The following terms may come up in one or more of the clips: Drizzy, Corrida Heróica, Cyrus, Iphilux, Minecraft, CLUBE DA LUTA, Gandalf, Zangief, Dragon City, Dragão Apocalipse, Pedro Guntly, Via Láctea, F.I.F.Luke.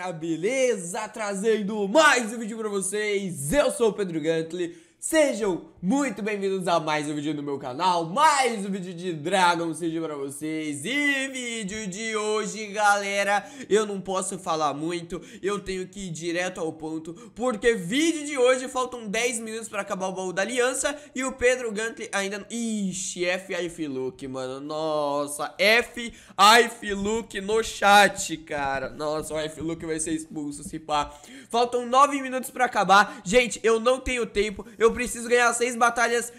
galera, beleza? Trazendo mais um vídeo pra vocês, eu sou o Pedro Guntly. Sejam muito bem-vindos a mais um vídeo no meu canal, mais um vídeo de Dragon City pra vocês. E vídeo de hoje, galera, eu não posso falar muito, eu tenho que ir direto ao ponto, porque vídeo de hoje faltam 10 minutos pra acabar o baú da aliança e o Pedro Guntly ainda... Ixi, F.I.F.Luke, mano, nossa, F.I.F.Luke no chat, cara. Nossa, o F.Luke vai ser expulso, se pá. Faltam 9 minutos pra acabar, gente, eu não tenho tempo, eu preciso ganhar 6 batalhas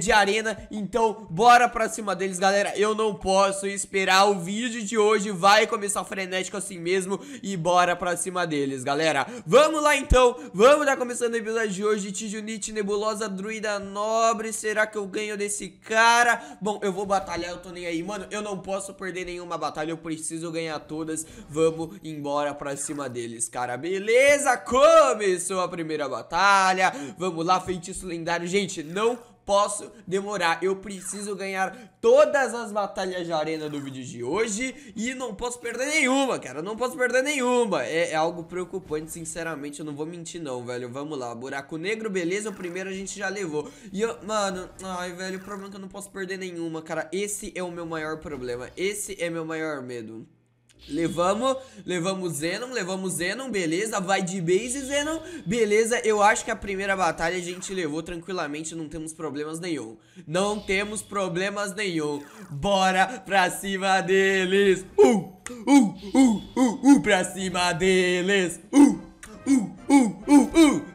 de arena, então bora pra cima deles, galera. Eu não posso esperar, o vídeo de hoje vai começar frenético assim mesmo e bora pra cima deles, galera. Vamos lá então, vamos lá começando o episódio de hoje. Tijunite, Nebulosa, Druida Nobre, será que eu ganho desse cara? Bom, eu vou batalhar, eu tô nem aí, mano, eu não posso perder nenhuma batalha, eu preciso ganhar todas. Vamos embora pra cima deles, cara, beleza? Começou a primeira batalha, vamos lá, feitiço lendário, gente, não posso demorar, eu preciso ganhar todas as batalhas de arena do vídeo de hoje e não posso perder nenhuma, cara, não posso perder nenhuma. É algo preocupante, sinceramente, eu não vou mentir não, velho. Vamos lá, buraco negro, beleza, o primeiro a gente já levou. E eu, mano, ai, velho, o problema é que eu não posso perder nenhuma, cara, esse é o meu maior problema, esse é meu maior medo. Levamos Zenon, beleza, vai de base, Zenon, beleza, eu acho que a primeira batalha a gente levou tranquilamente, não temos problemas nenhum, bora pra cima deles, pra cima deles,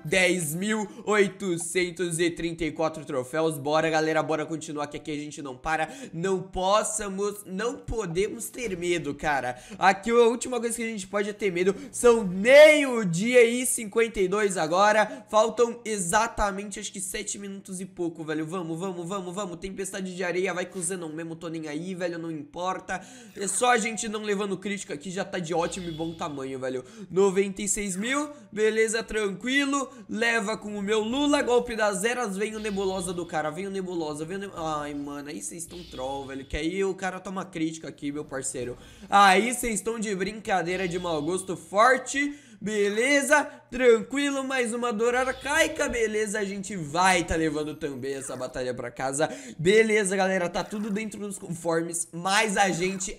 10.834 troféus, bora galera, bora continuar que aqui a gente não para, não podemos ter medo, cara, aqui a última coisa que a gente pode é ter medo. São meio-dia e 52 agora, faltam exatamente acho que 7 minutos e pouco, velho, vamos, tempestade de areia, vai com o Zenon mesmo, tô nem aí, velho, não importa, é só a gente não levando crítico aqui, já tá de ótimo e bom tamanho, velho, 96 mil, beleza, tranquilo, leva com o meu Lula, golpe das eras, vem o Nebulosa do cara, ai, mano, aí vocês estão troll, velho, que aí o cara toma crítica aqui, meu parceiro, aí vocês estão de brincadeira de mau gosto, forte, beleza, tranquilo, mais uma dor arcaica, beleza, a gente vai tá levando também essa batalha pra casa, beleza, galera, tá tudo dentro dos conformes, mas a gente...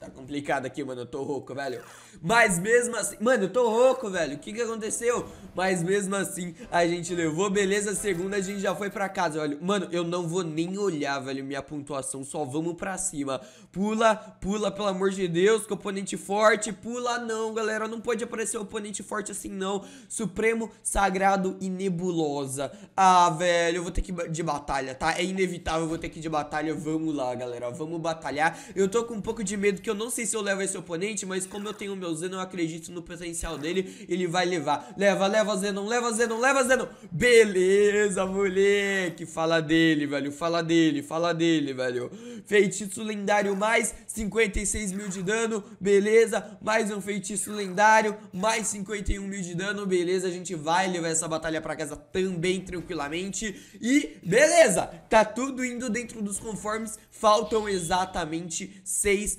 Tá complicado aqui, mano, eu tô rouco, velho. Mas mesmo assim... Mano, eu tô rouco, velho, o que que aconteceu? Mas mesmo assim, a gente levou, beleza, segunda a gente já foi pra casa, velho. Mano, eu não vou nem olhar, velho, minha pontuação, só vamos pra cima. Pula, pula, pelo amor de Deus, que oponente forte, pula não, galera, não pode aparecer oponente forte assim não. Supremo, Sagrado e Nebulosa. Ah, velho, eu vou ter que ir de batalha, tá? É inevitável, eu vou ter que ir de batalha, vamos lá, galera, vamos batalhar. Eu tô com um pouco de medo que eu não sei se eu levo esse oponente, mas como eu tenho o meu Zenon, eu acredito no potencial dele, ele vai levar. Leva Zenon. Beleza, moleque. Fala dele, velho. Feitiço lendário mais 56 mil de dano, beleza. Mais um feitiço lendário, mais 51 mil de dano, beleza. A gente vai levar essa batalha pra casa também, tranquilamente. E, beleza, tá tudo indo dentro dos conformes. Faltam exatamente 6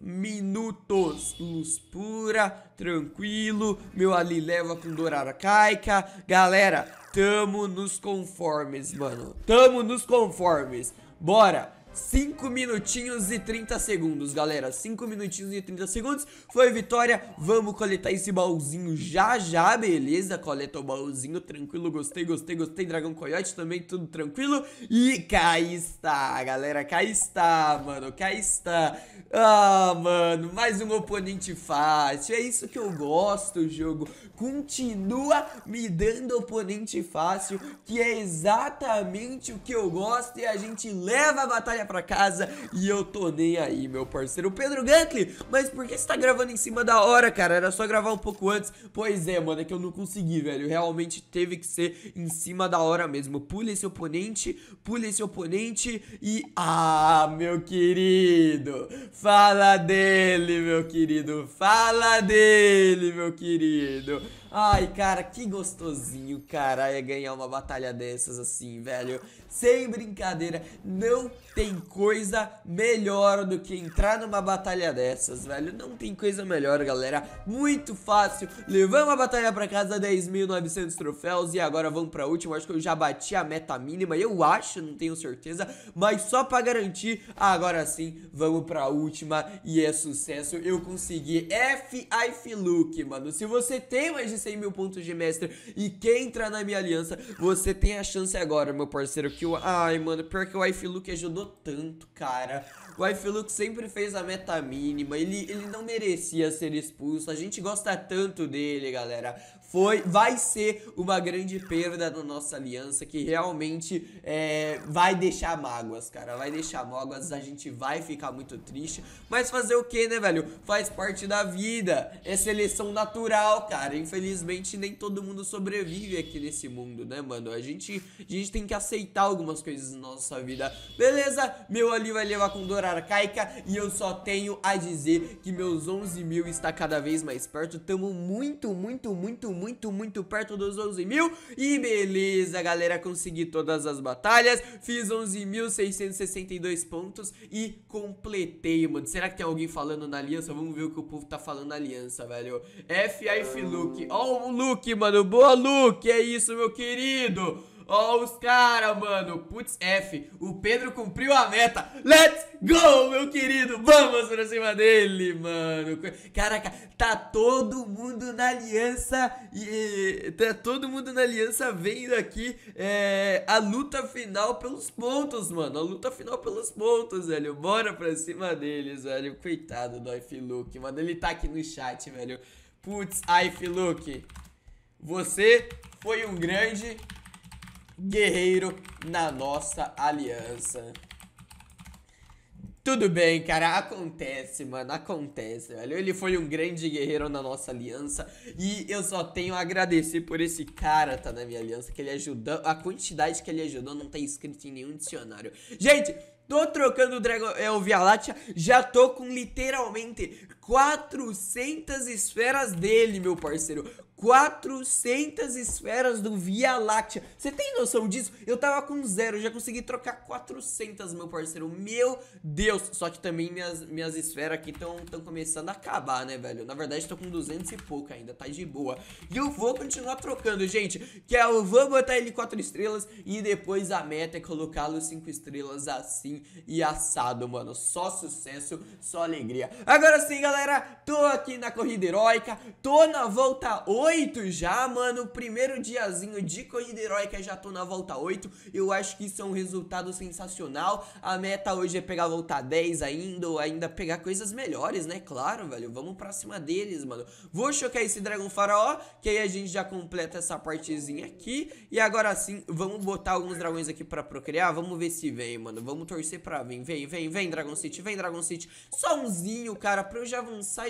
minutos, luz pura, tranquilo, meu ali leva com dor arcaica, galera, tamo nos conformes, mano, bora, 5 minutinhos e 30 segundos, galera, 5 minutinhos e 30 segundos, foi vitória, vamos coletar esse baúzinho já, beleza, coleta o baúzinho, tranquilo, gostei, dragão coiote também, tudo tranquilo, e cá está, galera, cá está, ah, mano, mais um oponente fácil, é isso que eu gosto, o jogo continua me dando oponente fácil, que é exatamente o que eu gosto, e a gente leva a batalha pra casa e eu tô nem aí, meu parceiro. Pedro Guntly, mas por que você tá gravando em cima da hora, cara? Era só gravar um pouco antes. Pois é, mano, é que eu não consegui, velho. Realmente teve que ser em cima da hora mesmo. Pule esse oponente e... Ah, meu querido, fala dele, meu querido. Ai, cara, que gostosinho, cara, é ganhar uma batalha dessas assim, velho. Sem brincadeira, não tem coisa melhor do que entrar numa batalha dessas, velho. Não tem coisa melhor, galera. Muito fácil. Levamos a batalha pra casa, 10.900 troféus. E agora vamos pra última. Acho que eu já bati a meta mínima. Eu acho, não tenho certeza. Mas só pra garantir, agora sim, vamos pra última. E é sucesso. Eu consegui F.I.F.Luke, mano. Se você tem mais de 100 mil pontos de mestre e quer entrar na minha aliança, você tem a chance agora, meu parceiro, que o... Ai, mano, pior que o Iphilux ajudou tanto, cara. O Iphilux sempre fez a meta mínima, ele não merecia ser expulso, a gente gosta tanto dele, galera. Vai ser uma grande perda da nossa aliança, que realmente vai deixar mágoas, cara. Vai deixar mágoas, a gente vai ficar muito triste. Mas fazer o que, né, velho? Faz parte da vida. É seleção natural, cara. Infelizmente, nem todo mundo sobrevive aqui nesse mundo, né, mano? A gente tem que aceitar algumas coisas na nossa vida. Beleza? Meu ali vai levar com dor arcaica. E eu só tenho a dizer que meus 11 mil está cada vez mais perto. Tamo muito, muito, muito, muito perto dos 11 mil. E beleza, galera, consegui todas as batalhas, fiz 11.662 pontos e completei, mano. Será que tem alguém falando na aliança? Vamos ver o que o povo tá falando na aliança, velho. F.I.F.Luke, ó o Luke, mano, boa Luke, é isso, meu querido. Ó os caras, mano. Putz, F. O Pedro cumpriu a meta. Let's go, meu querido. Vamos pra cima dele, mano. Caraca, tá todo mundo na aliança. E tá todo mundo na aliança vendo aqui a luta final pelos pontos, mano. A luta final pelos pontos, velho. Bora pra cima deles, velho. Coitado do F.Luke, mano. Ele tá aqui no chat, velho. Putz, F.Luke, você foi um grande guerreiro na nossa aliança. Tudo bem, cara, acontece, mano, acontece, velho. Ele foi um grande guerreiro na nossa aliança e eu só tenho a agradecer por esse cara tá na minha aliança, que ele ajudou, a quantidade que ele ajudou não tá escrito em nenhum dicionário. Gente, tô trocando o Dragon, o Via Láctea, já tô com literalmente 400 esferas dele, meu parceiro. 400 esferas do Via Láctea. Você tem noção disso? Eu tava com zero, já consegui trocar 400, meu parceiro. Meu Deus. Só que também minhas esferas aqui estão começando a acabar, né, velho? Na verdade, tô com 200 e pouco ainda, tá de boa. E eu vou continuar trocando, gente, que eu vou botar ele 4 estrelas e depois a meta é colocá-lo 5 estrelas assim e assado, mano. Só sucesso, só alegria. Agora sim, galera, tô aqui na corrida heróica, tô na volta 8 já, mano, primeiro diazinho de corrida heróica, já tô na volta 8, eu acho que isso é um resultado sensacional, a meta hoje é pegar a volta 10 ainda, ou ainda pegar coisas melhores, né, claro, velho, vamos pra cima deles, mano, vou chocar esse dragão faraó, que aí a gente já completa essa partezinha aqui, e agora sim, vamos botar alguns dragões aqui pra procriar, vamos ver se vem, mano, vamos torcer pra vir, vem, Dragon City, só umzinho, cara, pra eu já avançar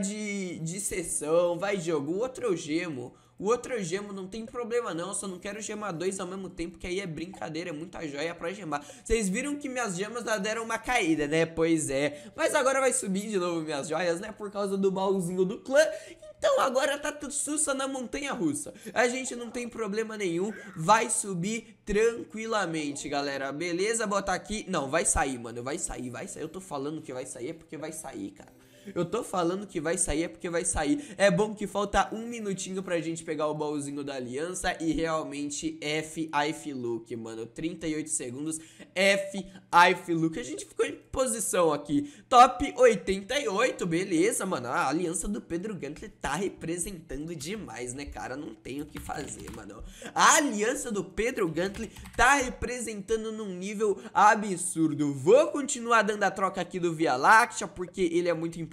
de sessão, vai jogo, o outro eu gemo, não tem problema não, eu só não quero gemar 2 ao mesmo tempo, que aí é brincadeira, é muita joia pra gemar. Vocês viram que minhas gemas deram uma caída, né? Pois é, mas agora vai subir de novo minhas joias, né? Por causa do baúzinho do clã, então agora tá tudo sussa na montanha russa. A gente não tem problema nenhum, vai subir tranquilamente, galera, beleza? Botar aqui, não, vai sair, mano, vai sair, eu tô falando que vai sair é porque vai sair, cara. É bom que falta um minutinho pra gente pegar o baúzinho da aliança. E realmente F.I.F.Luke, mano, 38 segundos F.I.F.Luke. A gente ficou em posição aqui top 88, beleza, mano. A aliança do Pedro Guntly tá representando demais, né, cara? Não tem o que fazer, mano. A aliança do Pedro Guntly tá representando num nível absurdo. Vou continuar dando a troca aqui do Via Láctea, porque ele é muito importante.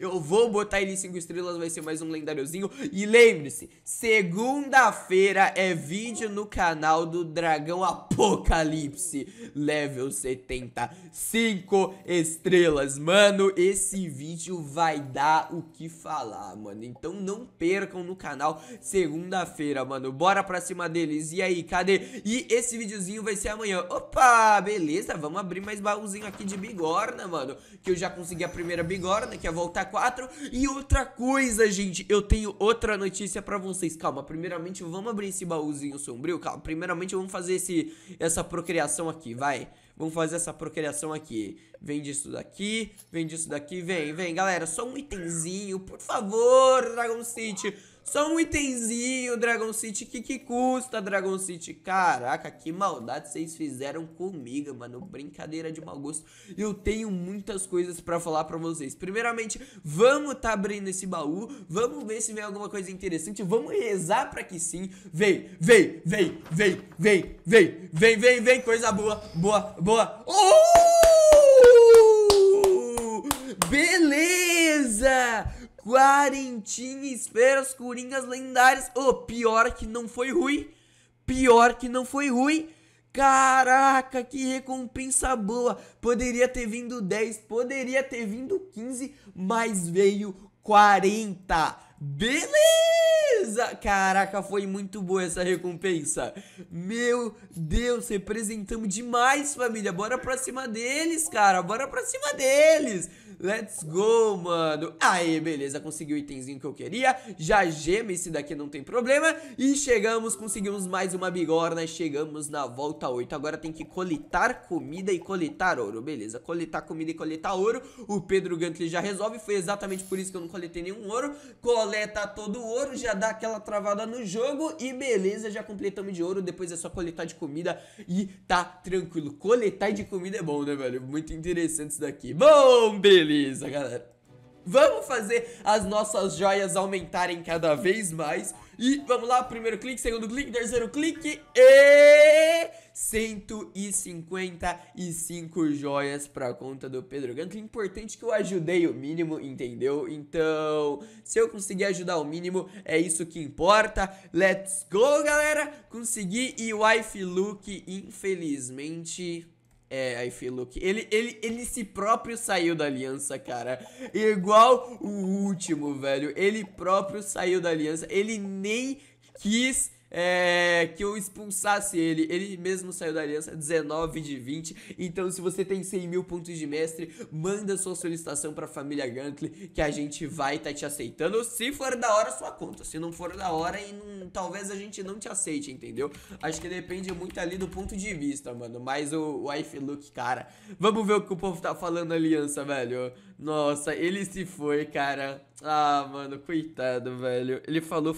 Eu vou botar ele 5 estrelas, vai ser mais um lendáriozinho. E lembre-se, segunda-feira é vídeo no canal do Dragão Apocalipse, level 70, 5 estrelas, mano. Esse vídeo vai dar o que falar, mano. Então não percam no canal segunda-feira, mano. Bora pra cima deles. E aí, cadê? E esse videozinho vai ser amanhã. Opa, beleza, vamos abrir mais baúzinho aqui de bigorna, mano, que eu já consegui a primeira bigorna. agora, daqui a volta 4. E outra coisa, gente, eu tenho outra notícia pra vocês. Calma, primeiramente vamos abrir esse baúzinho sombrio. Calma, primeiramente vamos fazer essa procriação aqui, vai. Vamos fazer essa procriação aqui. Vem disso daqui, vem disso daqui. Vem, vem, galera, só um itemzinho, por favor, Dragon City. Só um itemzinho, Dragon City. Que custa, Dragon City? Caraca, que maldade vocês fizeram comigo, mano. Brincadeira de mau gosto. Eu tenho muitas coisas pra falar pra vocês. Primeiramente, vamos tá abrindo esse baú. Vamos ver se vem alguma coisa interessante. Vamos rezar pra que sim. Vem, vem, vem, vem, vem, vem, vem, vem, vem. Coisa boa, boa, boa. Beleza! Quarentinha, esferas, coringas lendárias. Oh, pior que não foi ruim. Pior que não foi ruim. Caraca, que recompensa boa. Poderia ter vindo 10, poderia ter vindo 15, mas veio 40. Beleza! Caraca, foi muito boa essa recompensa. Meu Deus, representamos demais, família. Bora pra cima deles, cara. Bora pra cima deles. Let's go, mano. Aí, beleza, consegui o itemzinho que eu queria. Já gema, esse daqui não tem problema. E chegamos, conseguimos mais uma bigorna. Chegamos na volta 8. Agora tem que coletar comida e coletar ouro. Beleza, coletar comida e coletar ouro. O Pedro Guntly já resolve. Foi exatamente por isso que eu não coletei nenhum ouro. Coleta todo o ouro, já dá aquela travada no jogo e beleza, já completamos de ouro. Depois é só coletar de comida e tá tranquilo. Coletar de comida é bom, né, velho? Muito interessante isso daqui. Bom, beleza, galera. Vamos fazer as nossas joias aumentarem cada vez mais. E vamos lá, primeiro clique, segundo clique, terceiro clique e... 155 joias pra conta do Pedro Guntly. Importante que eu ajudei o mínimo, entendeu? Então, se eu conseguir ajudar o mínimo, é isso que importa. Let's go, galera! Consegui. E o Iphilux, infelizmente... É, Iphilux, ele se próprio saiu da aliança, cara. Igual o último, velho. Ele próprio saiu da aliança. Ele nem quis... que eu expulsasse ele. Ele mesmo saiu da aliança, 19 de 20. Então se você tem 100 mil pontos de mestre, manda sua solicitação pra família Guntly, que a gente vai tá te aceitando. Se for da hora, sua conta. Se não for da hora, talvez a gente não te aceite, entendeu? Acho que depende muito ali do ponto de vista, mano. Mas o Iphilux, cara, vamos ver o que o povo tá falando, aliança, velho. Nossa, ele se foi, cara. Ah, mano, coitado, velho. Ele falou,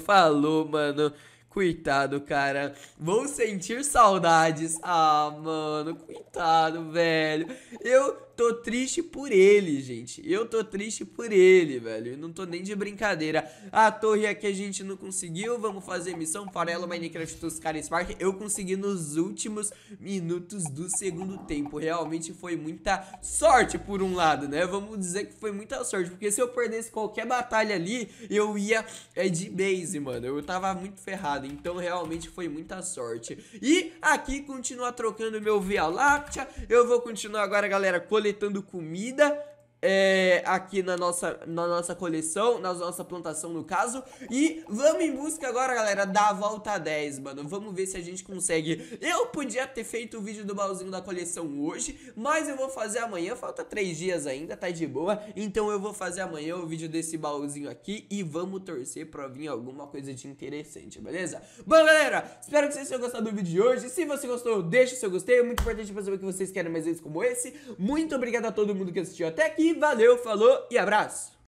mano. Coitado, cara. Vão sentir saudades. Ah, mano, coitado, velho. Eu tô triste por ele, gente. Eu tô triste por ele, velho. Eu não tô nem de brincadeira. A torre aqui a gente não conseguiu. Vamos fazer missão. Farelo, Minecraft, Tuscar e Spark. Eu consegui nos últimos minutos do segundo tempo. Realmente foi muita sorte por um lado, né? Vamos dizer que foi muita sorte. Porque se eu perdesse qualquer batalha ali, eu ia de base, mano. Eu tava muito ferrado. Então realmente foi muita sorte. E aqui continua trocando meu Via Láctea. Eu vou continuar agora, galera, coletando comida aqui na nossa coleção, na nossa plantação, no caso. E vamos em busca agora, galera, da volta 10, mano. Vamos ver se a gente consegue. Eu podia ter feito o vídeo do baúzinho da coleção hoje, mas eu vou fazer amanhã. Falta 3 dias ainda, tá de boa. Então eu vou fazer amanhã o vídeo desse baúzinho aqui e vamos torcer pra vir alguma coisa de interessante, beleza? Bom, galera, espero que vocês tenham gostado do vídeo de hoje. Se você gostou, deixa o seu gostei. É muito importante pra saber que vocês querem mais vídeos como esse. Muito obrigado a todo mundo que assistiu até aqui. Valeu, falou e abraço!